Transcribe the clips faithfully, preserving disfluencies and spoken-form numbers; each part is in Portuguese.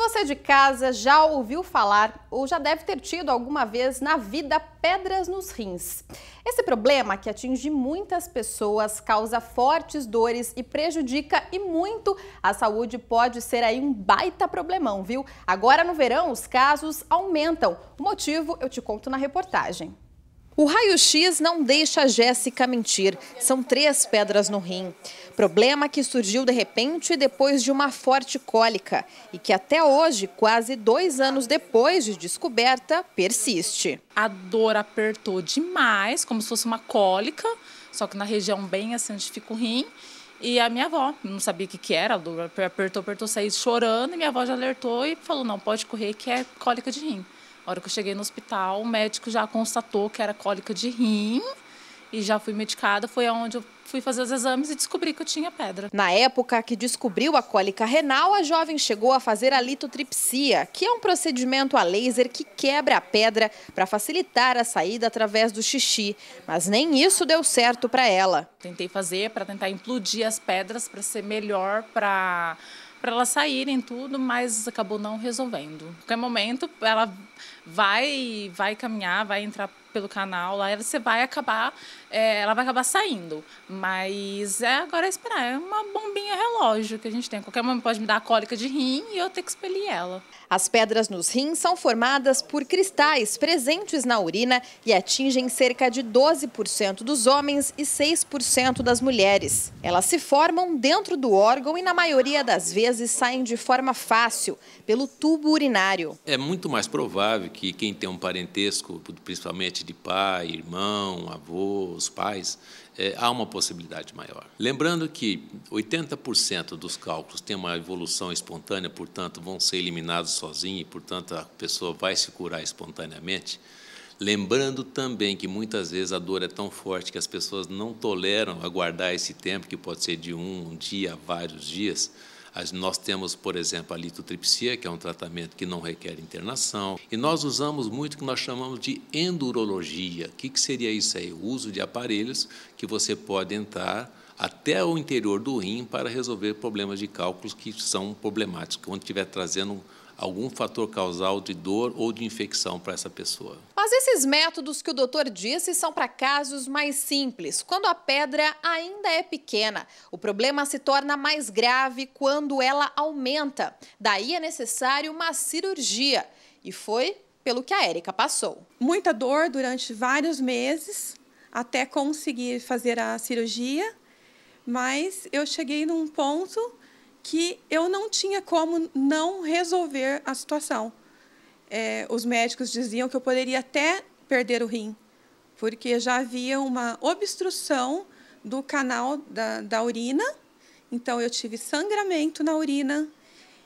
você de casa já ouviu falar ou já deve ter tido alguma vez na vida pedras nos rins. Esse problema, que atinge muitas pessoas, causa fortes dores e prejudica e muito a saúde, pode ser aí um baita problemão, viu? Agora no verão os casos aumentam. O motivo eu te conto na reportagem. O raio-x não deixa a Jéssica mentir. São três pedras no rim. Problema que surgiu de repente depois de uma forte cólica e que até hoje, quase dois anos depois de descoberta, persiste. A dor apertou demais, como se fosse uma cólica, só que na região bem assim onde fica o rim. E a minha avó não sabia o que, que era, a dor apertou, apertou, saiu chorando e minha avó já alertou e falou, não, pode correr que é cólica de rim. Na hora que eu cheguei no hospital, o médico já constatou que era cólica de rim e já fui medicada, foi aonde eu fui fazer os exames e descobri que eu tinha pedra. Na época que descobriu a cólica renal, a jovem chegou a fazer a litotripsia, que é um procedimento a laser que quebra a pedra para facilitar a saída através do xixi. Mas nem isso deu certo para ela. Tentei fazer para tentar implodir as pedras para ser melhor para... para elas saírem tudo, mas acabou não resolvendo. A qualquer momento, ela vai, vai caminhar, vai entrar pelo canal, lá você vai acabar, é, ela vai acabar saindo. Mas é agora esperar, é uma bombinha relógio que a gente tem. Qualquer momento pode me dar a cólica de rim e eu ter que expelir ela. As pedras nos rins são formadas por cristais presentes na urina e atingem cerca de doze por cento dos homens e seis por cento das mulheres. Elas se formam dentro do órgão e na maioria das vezes saem de forma fácil, pelo tubo urinário. É muito mais provável que quem tem um parentesco, principalmente de pai, irmão, avô, os pais, é, há uma possibilidade maior. Lembrando que oitenta por cento dos cálculos tem uma evolução espontânea, portanto vão ser eliminados sozinhos, portanto a pessoa vai se curar espontaneamente. Lembrando também que muitas vezes a dor é tão forte que as pessoas não toleram aguardar esse tempo, que pode ser de um, um dia, vários dias. Nós temos, por exemplo, a litotripsia, que é um tratamento que não requer internação. E nós usamos muito o que nós chamamos de endurologia. O que seria isso aí? O uso de aparelhos que você pode entrar até o interior do rim para resolver problemas de cálculos que são problemáticos, quando estiver trazendo algum fator causal de dor ou de infecção para essa pessoa. Mas esses métodos que o doutor disse são para casos mais simples, quando a pedra ainda é pequena. O problema se torna mais grave quando ela aumenta. Daí é necessário uma cirurgia. E foi pelo que a Érica passou. Muita dor durante vários meses, até conseguir fazer a cirurgia. Mas eu cheguei num ponto que eu não tinha como não resolver a situação. É, os médicos diziam que eu poderia até perder o rim, porque já havia uma obstrução do canal da, da urina, então eu tive sangramento na urina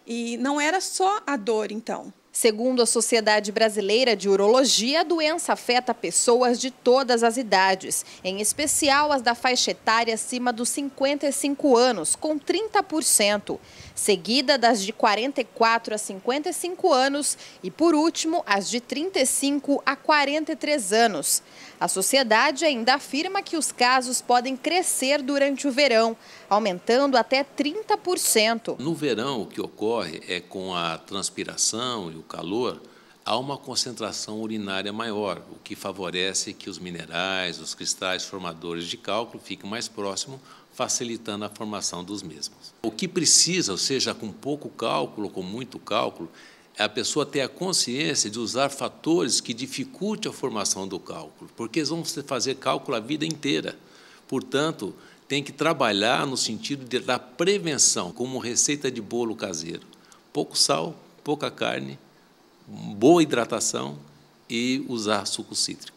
e não era só a dor então. Segundo a Sociedade Brasileira de Urologia, a doença afeta pessoas de todas as idades, em especial as da faixa etária acima dos cinquenta e cinco anos, com trinta por cento, seguida das de quarenta e quatro a cinquenta e cinco anos e, por último, as de trinta e cinco a quarenta e três anos. A sociedade ainda afirma que os casos podem crescer durante o verão, aumentando até trinta por cento. No verão, o que ocorre é com a transpiração e o calor, há uma concentração urinária maior, o que favorece que os minerais, os cristais formadores de cálculo fiquem mais próximos, facilitando a formação dos mesmos. O que precisa, ou seja, com pouco cálculo ou com muito cálculo, é a pessoa ter a consciência de usar fatores que dificultem a formação do cálculo, porque eles vão fazer cálculo a vida inteira. Portanto, tem que trabalhar no sentido de dar prevenção, como receita de bolo caseiro. Pouco sal, pouca carne, boa hidratação e usar suco cítrico.